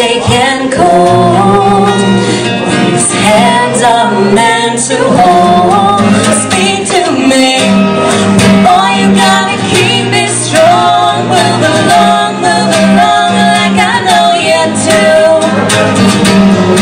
Shaking cold, these hands are meant to hold. Speak to me, boy, you gotta keep it strong. Move along, like I know you do.